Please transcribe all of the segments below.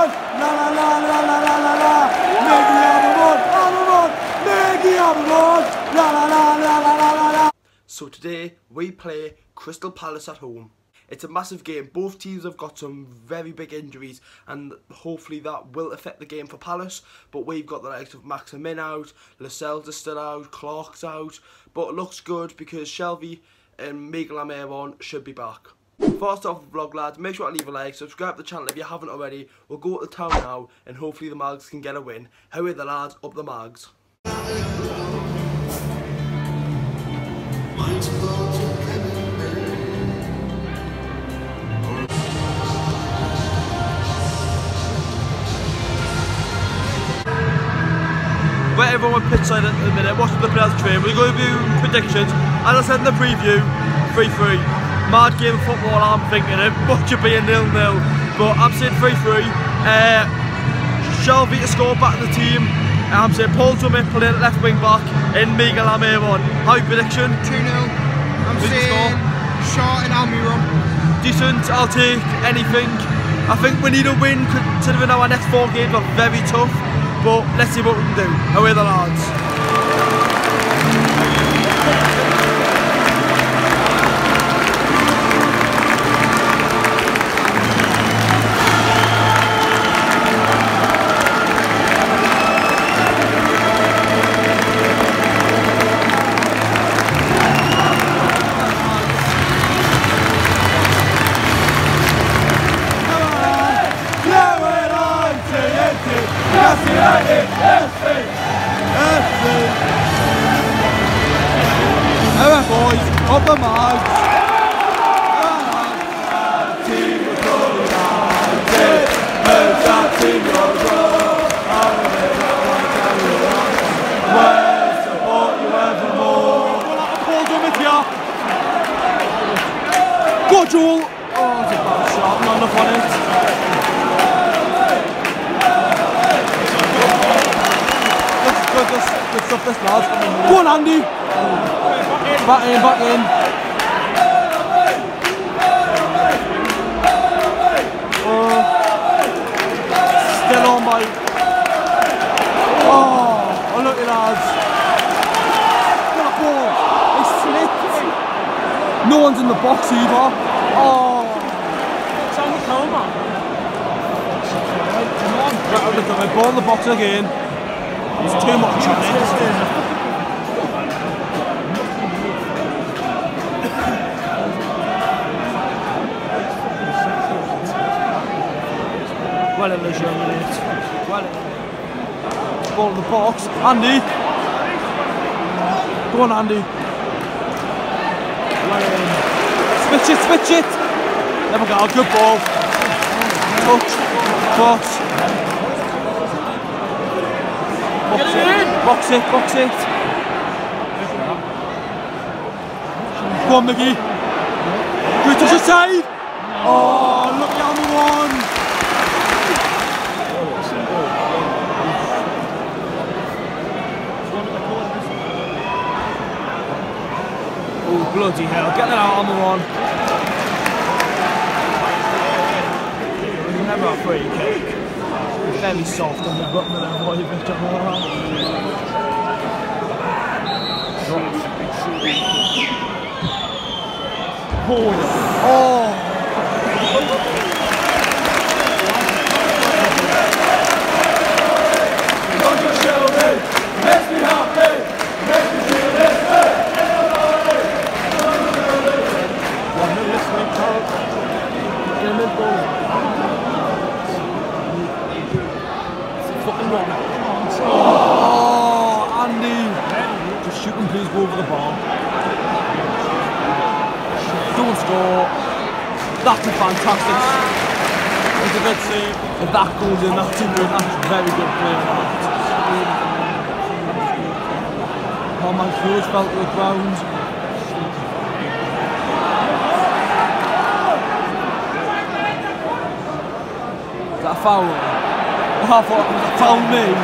Almiron, la la la la la la la la, Miguel Almiron, la la la la la la la. So today we play Crystal Palace at home. It's a massive game. Both teams have got some very big injuries, and hopefully that will affect the game for Palace. But we've got the likes of Maximin out, Lascelles is still out, Clark's out. But it looks good because Shelby and Miguel Almiron should be back. Before I start off the vlog, lads, make sure to leave a like, subscribe to the channel if you haven't already. We'll go to the town now, and hopefully the Mags can get a win. How are the lads? Up the Mags. Right, everyone pit side at the minute, watching the players train. We're going to do predictions. As I said in the preview, 3-3. Mad game of football, I'm thinking it. Much of being 0-0. But I'm saying 3-3. Shelby to score back to the team. And I'm saying Paul Summitt playing at left wing back in Miguel Almiron. How your prediction? 2-0. I'm saying Short and Almiron. Decent, I'll take anything. I think we need a win considering our next 4 games are very tough. But let's see what we can do. Away the lads. Our boys of the Mags. We'll support you evermore. Paul Summitt here. Go Joel. Oh, it's a bad shot, not enough on it. Good stuff this lads. Go on Andy! Back in. Still on my... Oh, unlucky lads. What a ball! He slipped. No one's in the box either. Oh. It's on the cone man. Come on. Right, ball in the box again. It's too much on it. Well in the zone, mate. Well, ball in the box. Andy. Go on, Andy. Switch it. There we go. Good ball. Touch. Box it. Go on, Miggy. Good touch aside. Oh, look down the one. Oh, bloody hell. Get that out on the one. Never a free kick. Very soft on the Buckman and Roy Victor. Oh! Oh, Andy! Just shoot him, please, go over the bar. Don't score. That's a fantastic save. It's a good save. If that goes in, that's a good, that's very good play. Oh, my foot fell to the ground. Is that a foul? I thought it was a foul move.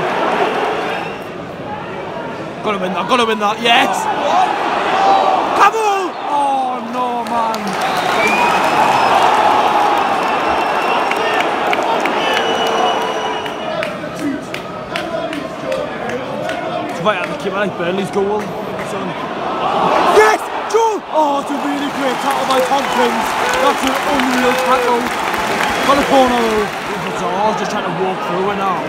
Gotta win that, yes! Cavill! Oh no, man! right at the keeper, like Burnley's goal. Son. Yes! Joel! Oh, it's a really great tackle by Tompkins. That's an unreal tackle. Got a corner though. I was just trying to walk through it now.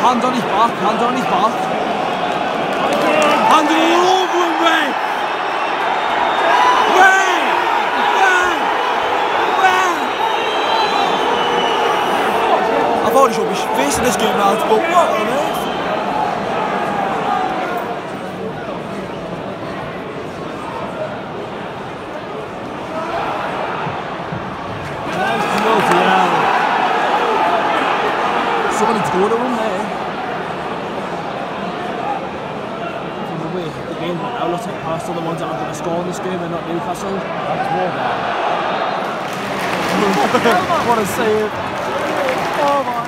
Hand on his back, hand on his back. Hand it all over him, Ray! Ray! Ray! Ray! I've already showed my face in this game now, but what on earth? What a save! Oh my!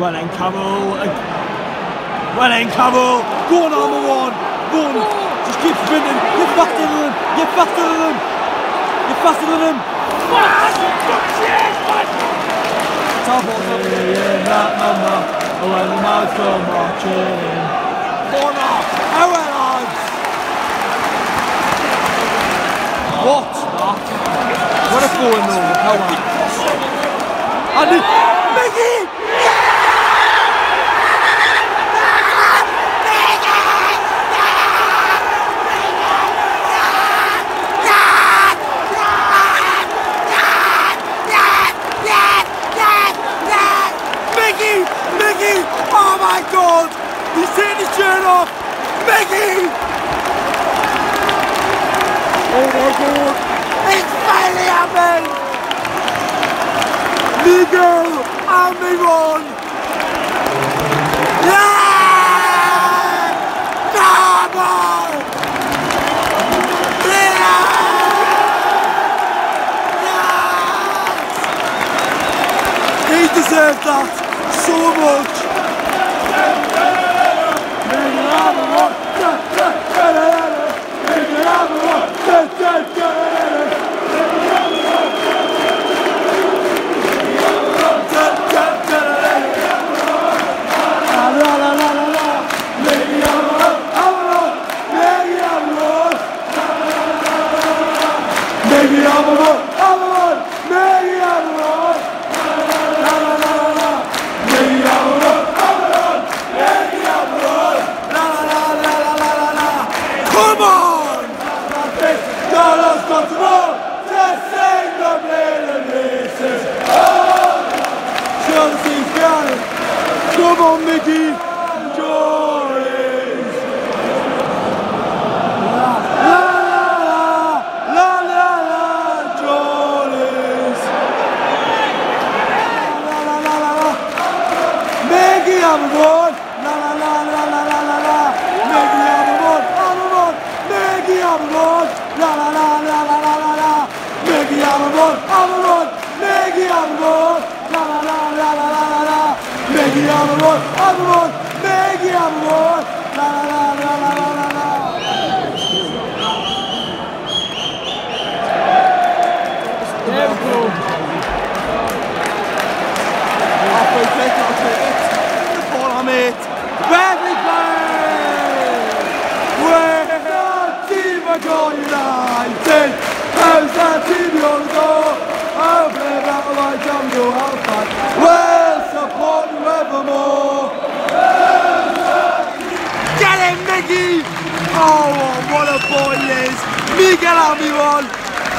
Well then, Cavill. Well then, Cavill. Go on, number one. Go on. Just keep sprinting. Get faster than him. Get faster than him. Get faster than him. Top of the year, that number. When the mouth come marching in. Corner. Our lads. What? What a fool in the world. How about it? And it's Mickey! Mickey! Mickey! Oh my God! He's taking his shirt off! Mickey! Oh my God! It's finally happened! Miguel Almiron! Yeah! Come on! Yeah! Yeah! He deserved that so much! Miguel Almiron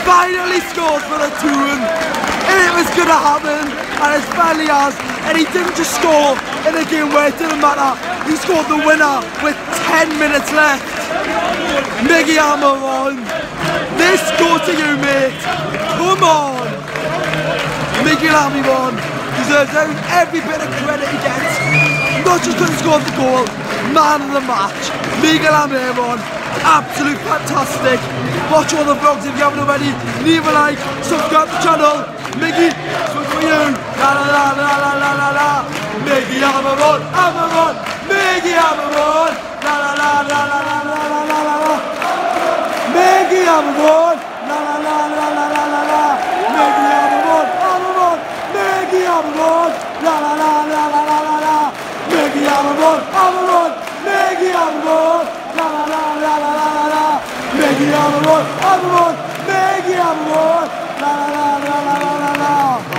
finally scored for the Toon, and it was going to happen, and it finally has. And he didn't just score in a game where it didn't matter, he scored the winner with 10 minutes left. Miguel Almiron, this goes to you, mate. Come on. Miguel Almiron deserves every bit of credit he gets, not just because he scored the goal, man of the match. Miguel Almiron, absolute fantastic. Watch all the vlogs if you haven't already. Leave a like, subscribe to the channel. Miggy, this one's for you. La la la la la la la la. Miggy Almiron, Almiron, Miggy Almiron. La la la la la la la la la la. Miggy Almiron, la la la la la la la la. Miggy Almiron, Almiron, Miggy Almiron, la la la la la la la la. Miguel Almiron, Almiron, Miguel Almiron, la la la la la la la. Miguel Almiron, Almiron, Miguel Almiron, la la la la la la la.